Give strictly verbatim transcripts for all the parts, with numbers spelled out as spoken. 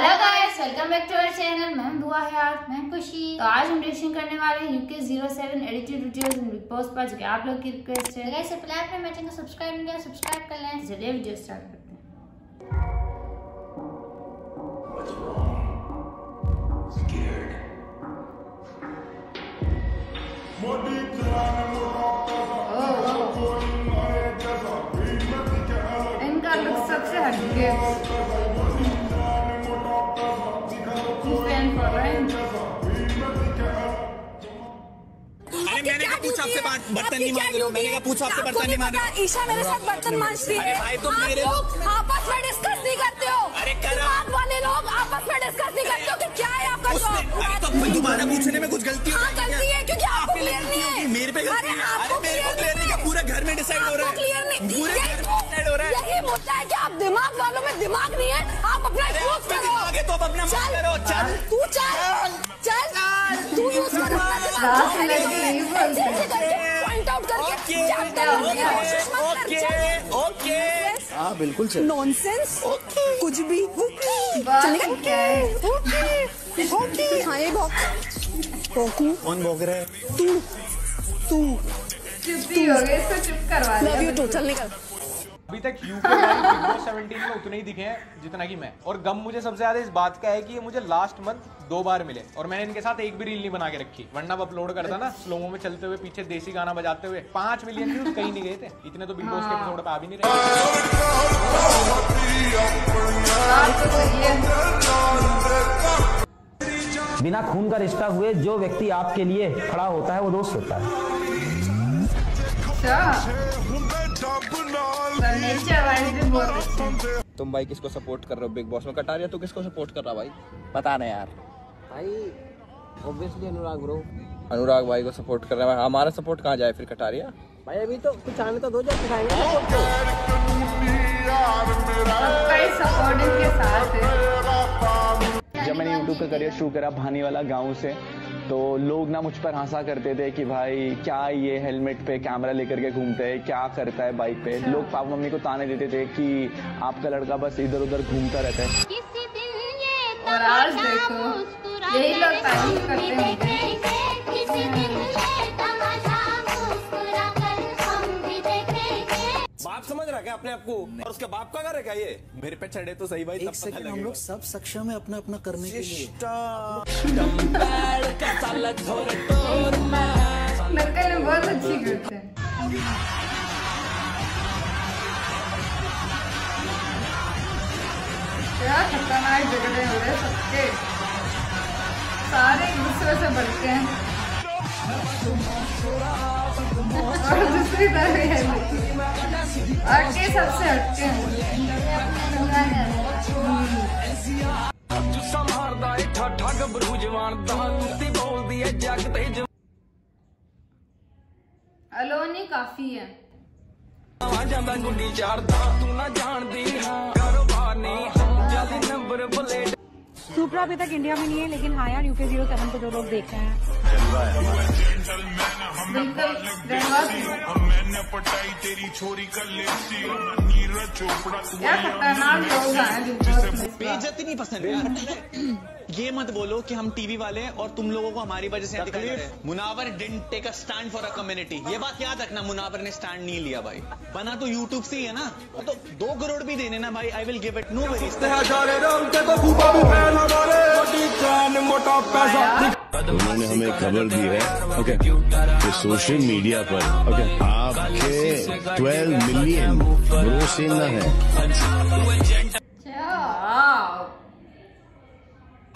Hello guys, welcome back to our channel. मैं दुआ है यार, मैं खुशी। तो आज हम रिएक्शन करने वाले हैं U K zero seven edited videos in big boss पर, जो कि आप लोग की रिक्वेस्ट है। गाइस सबसे पहले मेरे चैनल को सब्सक्राइब नहीं किया, सब्सक्राइब कर लें। चलिए वीडियो स्टार्ट करते हैं। मोदी जवान मोटा इनका लुक सबसे हटके आपसे बात बर्तन नहीं मांग रहे हो। मैंने क्या पूछा आपसे बर्तन नहीं मांग रहे हो? ईशा मेरे साथ बर्तन मांजती है। अरे भाई तुम मेरे लोग आपस में डिस्कस नहीं करते हो। अरे करात वाले लोग आपस में डिस्कस नहीं करते हो कि क्या है आपका शौक। अरे तो तुम्हारा पूछने में कुछ गलती है। हां गलती है क्योंकि आप क्लियर नहीं है। मेरे पे गलती है। अरे मेरे को क्लियर नहीं है। पूरे घर में डिसाइड हो रहा है। क्लियर नहीं पूरे घर में डिसाइड हो रहा है। यही मुद्दा है कि आप दिमाग वालों में दिमाग नहीं है। आप अपना यूज करो। आगे तो आप अपना मत करो। चल तू चल चल तू यूज कर। ओके ओके हाँ बिल्कुल नॉनसेंस कुछ भी हाँ ये है तू तू चुप हो गए इसको चुप करवा लव यू टू चल निकल। अभी तक यूके सेवनटीन में उतने ही दिखे हैं जितना कि मैं, और गम मुझे सबसे ज्यादा इस बात का है कि ये मुझे लास्ट मंथ दो बार मिले और मैंने इनके साथ एक भी रील नहीं बना के रखी, वरना अब अपलोड करता ना स्लोमो में चलते हुए पीछे देसी गाना बजाते हुए। पांच मिलियन व्यूज कहीं नहीं गए थे, इतने तो बिग बॉस के एपिसोड पे आ भी नहीं रहे। बिना खून का रिश्ता हुए जो व्यक्ति आपके लिए खड़ा होता है वो दोस्त होता है। तुम भाई किसको सपोर्ट कर रहे हो बिग बॉस में? कटारिया तू किसको सपोर्ट कर रहा भाई? पता नहीं यार भाई, ऑब्वियसली अनुराग ब्रो, अनुराग भाई को सपोर्ट कर रहा है। हमारा सपोर्ट कहाँ जाए फिर कटारिया भाई? अभी तो कुछ आने तो दो जब दिखाएंगे। जब मैंने यूट्यूब का करियर शुरू करा भानी वाला गाँव से, तो लोग ना मुझ पर हंसा करते थे कि भाई क्या ये हेलमेट पे कैमरा लेकर के घूमते हैं, क्या करता है बाइक पे। लोग पापा मम्मी को ताने देते थे कि आपका लड़का बस इधर उधर घूमता रहता है। किसी दिन ये और आज देखो यही लोग तारीफ करते हैं। किसी दिन ये तमाशा मुस्कुरा कर हम भी देखेंगे। बाप समझ रहा क्या अपने आप को? और उसके बाप का घर है क्या? ये मेरे पे चढ़े तो सही भाई, तब पता लगेगा। हम लोग सब सक्षम है अपना अपना करने के लिए। नकल बहुत अच्छी करते हैं। क्या खतरनाक झगड़े हो रहे सबके, सारे एक दूसरे से बढ़ते हैं और दूसरी तरह आके सबसे हटते हैं। अलोनी काफी है। सुप्रा अभी तक इंडिया में नहीं है, लेकिन हाँ यार यू के ज़ीरो सेवन को जो लोग देख रहे हैं बेइज्जती नहीं पसंद। ये मत बोलो कि हम टीवी वाले हैं और तुम लोगों को हमारी वजह से दिक्कत है। Munawar didn't take a stand for a community, ये बात याद रखना। मुनावर ने स्टैंड नहीं लिया भाई, बना तो यूट्यूब से ही है ना, तो दो करोड़ भी देने ना भाई, I will give it, no worries. उन्होंने हमें खबर दी है ओके कि सोशल मीडिया पर ओके आपके ट्वेल्व मिलियन ग्रोसिंग है।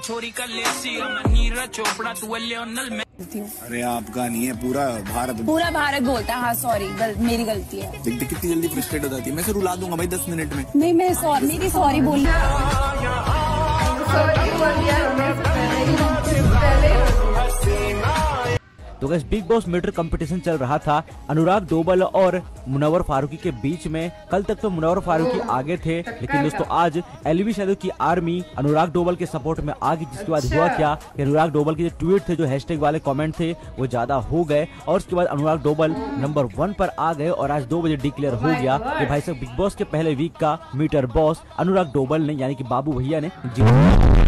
छोरी का लेसी नीरज चोपड़ा तू लियोनल मेसी। अरे आपका नहीं है पूरा भारत, पूरा भारत बोलता है। हाँ सॉरी गल, मेरी गलती है। देख देख कितनी जल्दी फ्रस्ट्रेट हो जाती है। मैं से रुला दूंगा भाई दस मिनट में। नहीं मैं सॉरी, मेरी सॉरी बोल रही। तो guys big boss meter competition चल रहा था अनुराग डोभाल और मुनव्वर फारूकी के बीच में। कल तक तो मुनव्वर फारूकी आगे थे, लेकिन दोस्तों आज एल्विश यादव की आर्मी अनुराग डोभाल के सपोर्ट में आ गई, जिसके बाद हुआ क्या कि अनुराग डोभाल के जो ट्वीट थे, जो हैशटैग वाले कमेंट थे, वो ज्यादा हो गए और उसके बाद अनुराग डोभाल नंबर वन पर आ गए। और आज दो बजे डिक्लेयर हो गया कि भाई साहब बिग बॉस के पहले वीक का मीटर बॉस अनुराग डोभाल ने, यानी कि बाबू भैया ने जीता।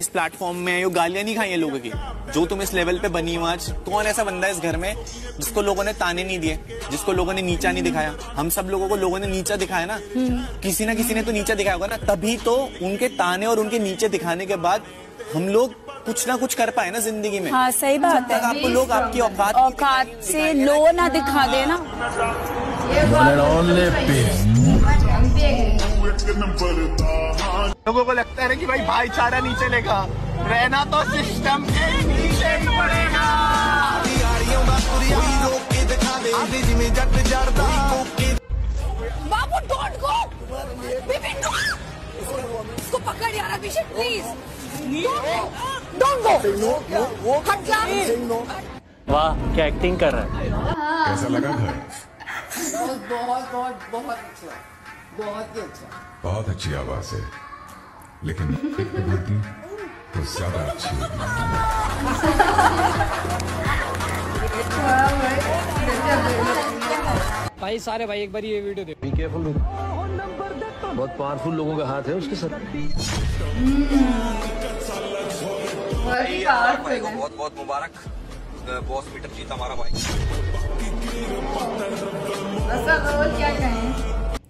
इस प्लेटफॉर्म में ये गालियां नहीं खाई है लोगों की, जो तुम इस लेवल पे बनी हो आज। कौन ऐसा बंदा है इस घर में जिसको लोगों ने ताने नहीं दिए, जिसको लोगों ने नीचा नहीं दिखाया? हम सब लोगों को लोगों ने नीचा दिखाया ना, किसी ना किसी ने तो नीचा दिखाया होगा ना, तभी तो उनके ताने और उनके नीचे दिखाने के बाद हम लोग कुछ ना कुछ कर पाए ना जिंदगी में। हाँ सही बात है। आपको लोग आपकी औकात औकात से लो ना दिखा देना। लोगों को लगता है कि भाई भाईचारा नीचे लेगा, रहना तो सिस्टम के नीचे पड़ेगा। बाबू डोंट गो, इसको पकड़ यार अभिषेक प्लीज। वाह क्या एक्टिंग कर रहा है। कैसा लगा घर? बहुत बहुत बहुत अच्छा, बहुत ही अच्छा। बहुत अच्छी आवाज है, लेकिन बोलती तो ज्यादा अच्छी है। भाई सारे भाई एक बार ये वीडियो देखो। बी केयरफुल, बहुत पावरफुल लोगों का हाथ है उसके साथ। भाई को बहुत बहुत मुबारक, बॉस मीटर जीता हमारा भाई। क्या कहें?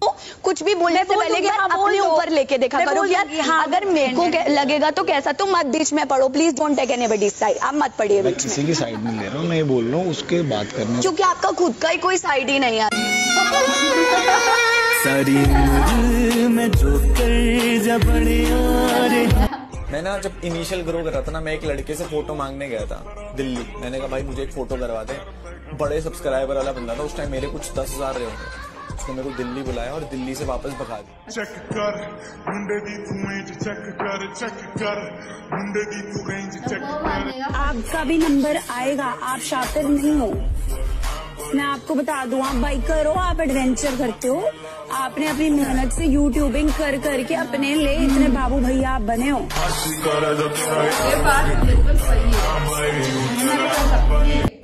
तो कुछ भी बोलने से पहले अपने ऊपर लेके देखा करो यार। अगर मेरे को लगेगा तो कैसा, तो मत बीच में पढ़ो please, don't take anybody's side. आप मत पढ़िए बीच में, किसी की साइड नहीं ले रहा हूँ मैं, बोल रहा हूँ उसके बात करने, क्योंकि आपका खुद का ही कोई साइड ही नहीं है। मैं ना जब इनिशियल ग्रो कर रहा था ना, मैं एक लड़के से फोटो मांगने गया था दिल्ली। मैंने कहा भाई मुझे एक फोटो करवा दे, बड़े सब्सक्राइबर वाला बंदा था उस टाइम, मेरे कुछ दस हजार रहे होंगे। उसने मेरे को दिल्ली बुलाया और दिल्ली से वापस भगा दिया। आपका भी नंबर आएगा, आप शातिर नहीं हो, मैं आपको बता दूं। आप बाइकर हो, आप एडवेंचर करते हो, आपने अपनी मेहनत से यूट्यूबिंग कर करके अपने लिए इतने बाबू भैया आप बने हो।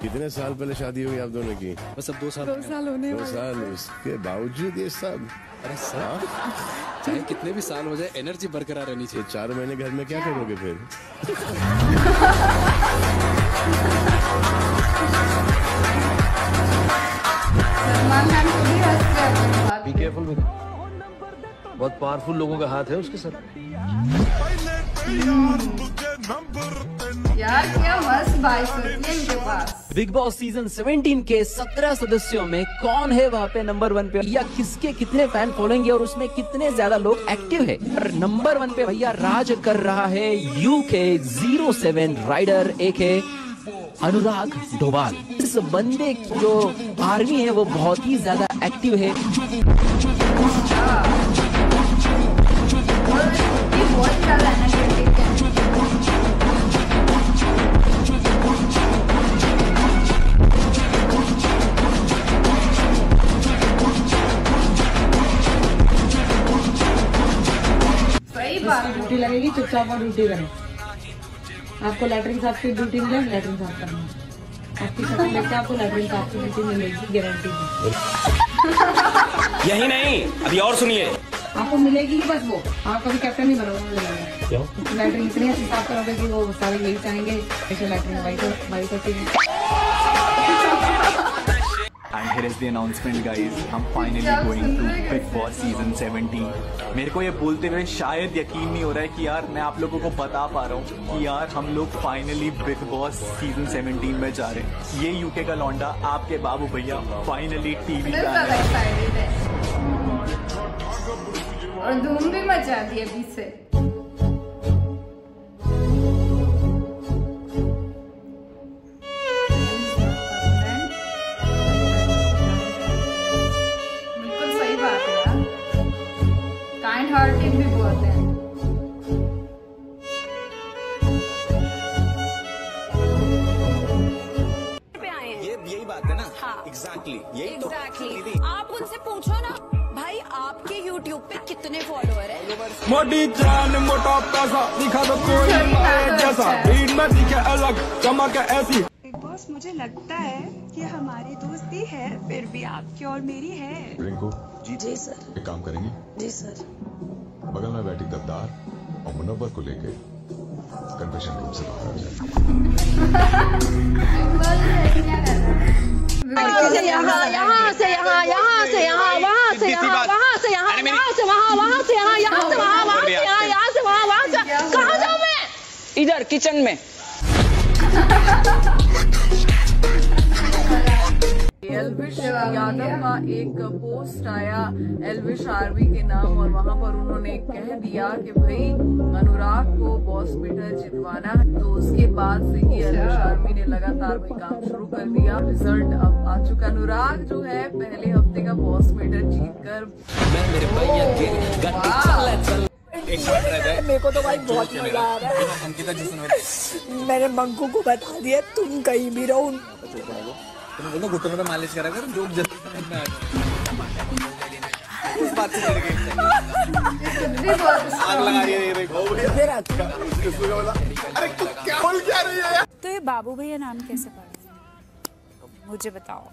कितने साल पहले शादी हुई आप दोनों की? बस अब दो साल दो साल होने दो साल उसके बावजूद ये सब। अरे साहब चाहे कितने भी साल हो जाए एनर्जी बरकरार रहनी चाहिए। चार महीने घर में क्या करोगे फिर? Be careful, बहुत पावरफुल लोगों का हाथ है उसके साथ। यार क्या मस्त बाइक है इनके पास। बिग बॉस सीजन सत्रह के सत्रह सदस्यों में कौन है वहाँ पे नंबर वन पे, या किसके कितने फैन फॉलोइंग और उसमें कितने ज्यादा लोग एक्टिव है? और नंबर वन पे भैया राज कर रहा है you K zero seven rider, एक है अनुराग डोभाल। इस बंदे की जो आर्मी है वो बहुत ही ज्यादा एक्टिव है। सही बात, ड्यूटी लगेगी चुपचाप और ड्यूटी करें। आपको लैटरिन साफ की ड्यूटी मिलेगी, लैटरिन साफ करना आपकी शक्ल लगता है, आपको लैटरिन साफ की ड्यूटी मिलेगी गारंटी। यही नहीं अभी और सुनिए, आपको मिलेगी बस वो, आप कभी कैप्टन नहीं बनोगे। लैटरिन इतनी अच्छी साफ करोगे कि वो सारे यही चाहेंगे लैटरिन भाई को भाई को। And here is the announcement guys, हम finally going to Big Boss season seventeen। मेरे को ये बोलते हुए शायद यकीन नहीं हो रहा है कि यार मैं आप लोगों को बता पा रहा हूँ कि यार हम लोग finally Big Boss season seventeen में जा रहे हैं। ये यूके का लौंडा आपके बाबू भैया फाइनली टीवी पे आ रहा है और धूम भी मचा दी अभी से। हार्टिंग भी बहुत है। ये यही बात है ना। हाँ एग्जैक्टली exactly, यही exactly. तो exactly. आप उनसे पूछो ना भाई आपके यूट्यूब पे कितने फॉलोअर हैं? मोटी जान मोटा पैसा दिखा दो कोई जैसा, भीड़ में दिखे अलग चमक ऐसी। दोस्त, मुझे लगता है कि हमारी दोस्ती है फिर भी आपकी और मेरी है। रिंकू जी, जी सर। एक काम करेंगे जी सर, बगल में बैठी गद्दार और मुनव्वर को लेके कन्फेशन रूम से बाहर आ जाए। यहाँ यहाँ से यहाँ, यहाँ से यहाँ, वहाँ से यहाँ, वहाँ से यहाँ, यहाँ से वहाँ, वहाँ से यहाँ, यहाँ से वहाँ, वहाँ से यहाँ, यहाँ से वहाँ, वहाँ से कहाँ जाऊँ मैं? इधर किचन में। एल्विश यादव का एक पोस्ट आया एल्विश आरवी के नाम, और वहाँ पर उन्होंने कह दिया कि भाई अनुराग को बॉस मेडल जितवाना है। तो उसके बाद से ही एल्विश आरवी ने लगातार भी काम शुरू कर दिया। रिजल्ट अब आ चुका। अनुराग जो है पहले हफ्ते का बॉस मेडल जीतकर मेरे को तो भाई बहुत मजा आ रहा है। मैंने मंकू को बता दिया तुम कहीं भी रहो। तुम बोलो घुटनों पे मालिश करा कर, जो जल्दी में आ जाए। उस बात से डर गए, आग लगा रही है ये देखो। अरे तू क्या बोल क्या रही है? तो ये बाबू भैया नाम कैसे पड़ा मुझे बताओ।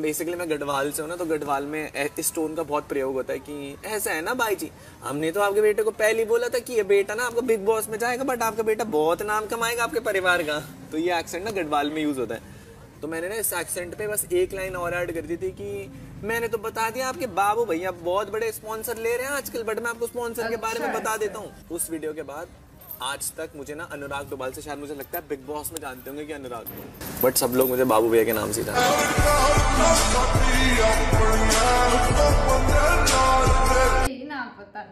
बेसिकली मैं गढ़वाल से हूँ ना, तो गढ़वाल में स्टोन का बहुत प्रयोग होता है कि ऐसा है ना भाई जी, हमने तो आपके बेटे को पहले ही बोला था कि ये बेटा ना आपका बिग बॉस में जाएगा, बट आपका बेटा बहुत नाम कमाएगा आपके परिवार का। तो ये एक्सेंट ना गढ़वाल में यूज़ होता है। तो मैंने ना इस एक्सेंट पे बस एक लाइन और ऐड कर दी थी कि मैंने तो बता दिया आपके बाबू भैया बहुत बड़े स्पॉन्सर ले रहे हैं आजकल, बट मैं आपको स्पॉन्सर के बारे में बता देता हूँ। उस वीडियो के बाद आज तक मुझे ना अनुराग डोभाल से, शायद मुझे लगता है बिग बॉस में जानते होंगे कि अनुराग, बट सब लोग मुझे बाबू भैया के नाम से जानते हैं। नाम पता,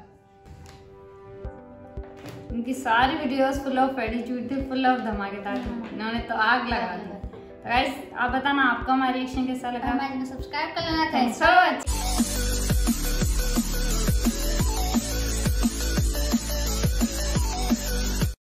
उनकी सारी वीडियोस फुल ऑफ एटीट्यूड थे, फुल ऑफ धमाकेदार थे। इन्होंने तो आग लगा दी। तो गाइस आप बताना आपको हमारा रिएक्शन कैसा लगा। हमारे को सब्सक्राइब कर लेना। Thanks so much.